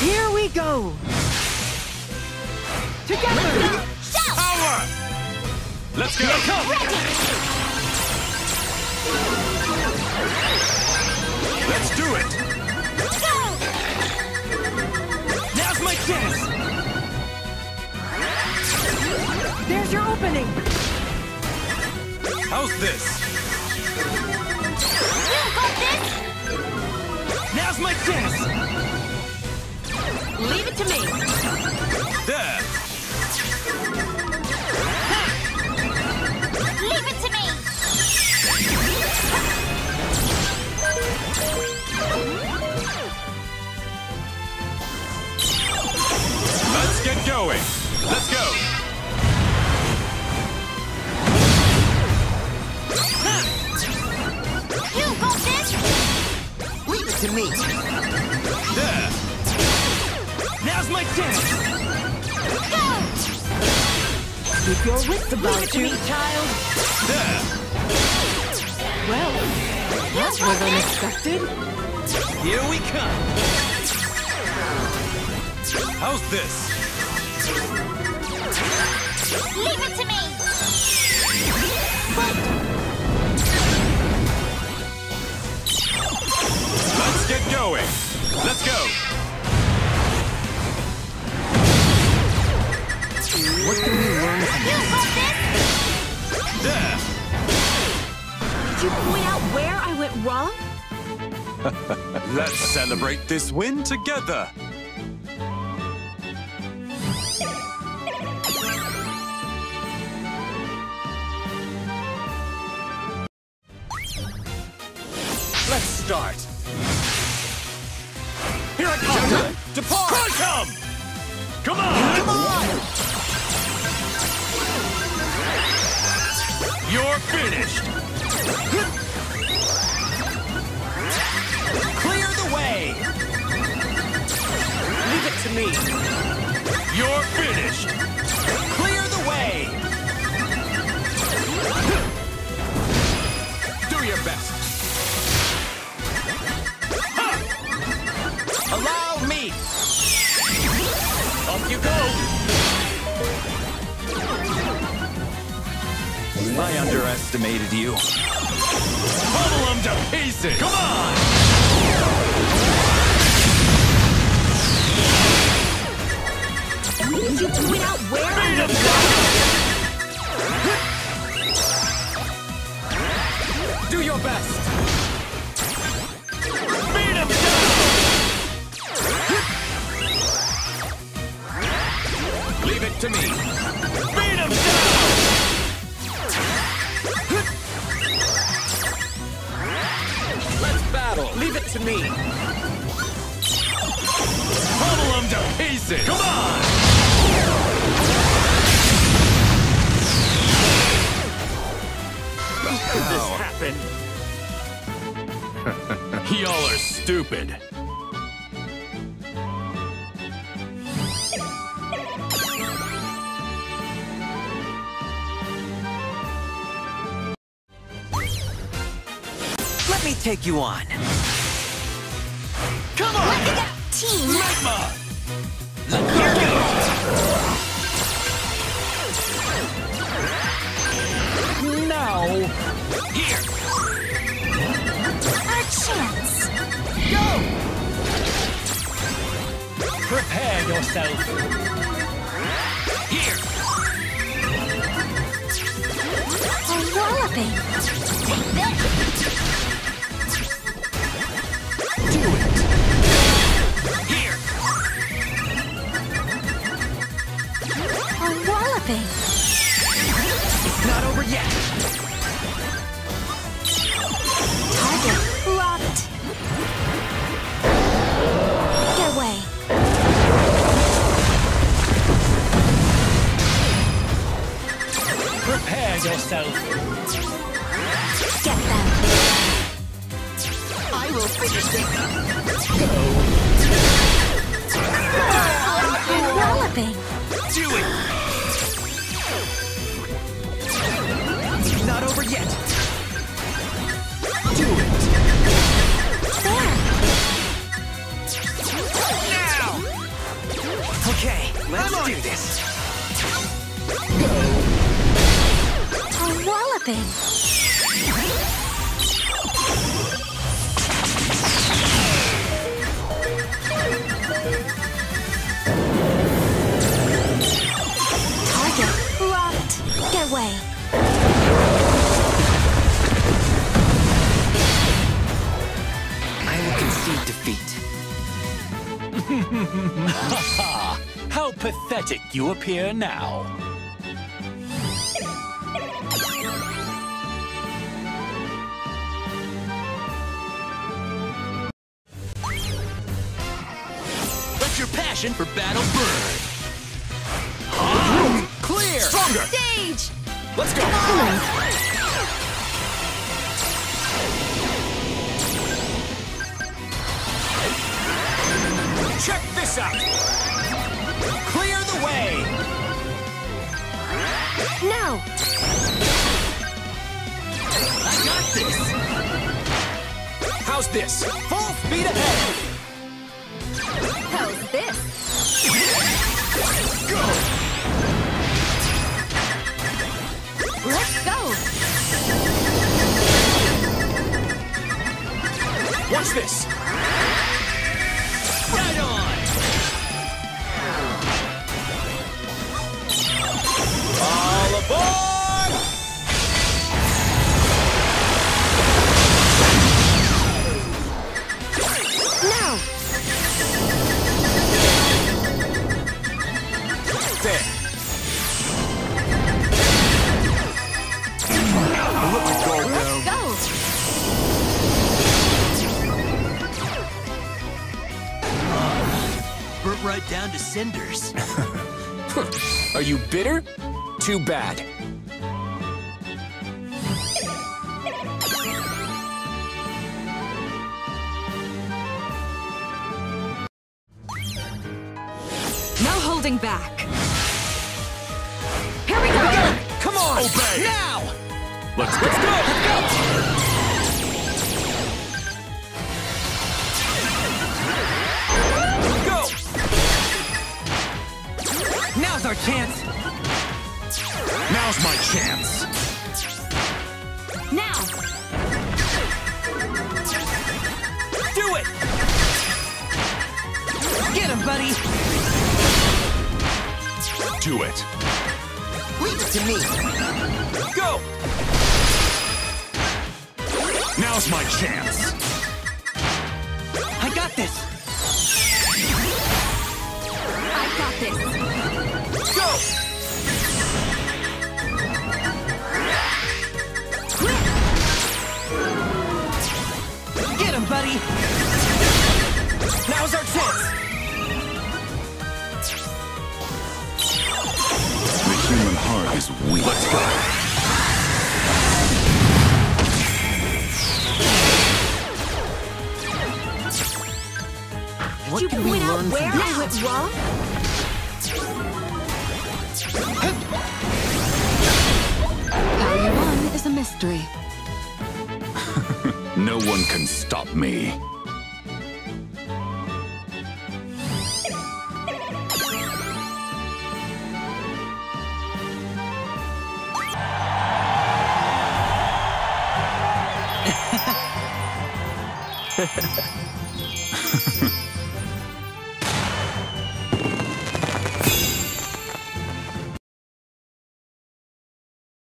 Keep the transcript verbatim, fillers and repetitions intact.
Here we go! Together! Shout! Power! Let's go! Let's do it! Let's go! Now's my chance! There's your opening! How's this? You got this! Now's my chance! Leave it to me! There! Ha. Leave it to me! Let's get going! Let's go! Ha. You got this! Leave it to me! There! Now's my chance! Go! Keep your wits about you, child! There! Well, that was unexpected. Here we come! How's this? Leave it to me! Fight! Let's get going! Let's go! What can we learn from this? You got this! There! Did you point out where I went wrong? Let's celebrate this win together! Let's start! Here I come! Depart! Come! Come on! Come on! You're finished! Clear the way! Leave it to me! You're finished! Clear the way! Do your best! Ha! Allow me! Off you go! I underestimated you. Puddle them to pieces! Come on! Did you point out where Beat I'm down? Do your best! Beat him down! Leave it to me! Beat him down! Let's battle! Leave it to me! Puddle them to pieces! Come on! How could this happen? Y'all are stupid. Let me take you on. Come on! Look at that team! Magma! Let's go! Now! Here! Our chance! Go! Prepare yourself! Here! A walloping! Take that! Do it! Here! A walloping! It's not over yet! Target locked! Get away! Prepare yourself! Get them! I will finish this. Go. Developing. Do it. Not over yet. Do it. There. Now. do this. A walloping. Target locked. Get away. I will concede defeat. How pathetic you appear now. Let your passion for battle burn. Ah, clear. Stronger. Stage. Let's go. Come on. Check this out. Clear the way! No! I got this! How's this? Full speed ahead! How's this? Go! Let's go! Watch this! Right on! All aboard! Now! There! Let's go! Let's go! Uh, burnt right down to cinders. Are you bitter? Too bad. No holding back. Here we go. Here we go. Come on. Obey. Now. Let's go. Let's go. Let's go. Let's go. Now's our chance. Now's my chance. Now. Do it. Get him, buddy. Do it. Leave it to me. Go. Now's my chance. I got this. I got this. Go. Get him, buddy! Now's our chance! The human heart is weak. Let's go! What you can we learn where from I went wrong? How you won is a mystery. No one can stop me.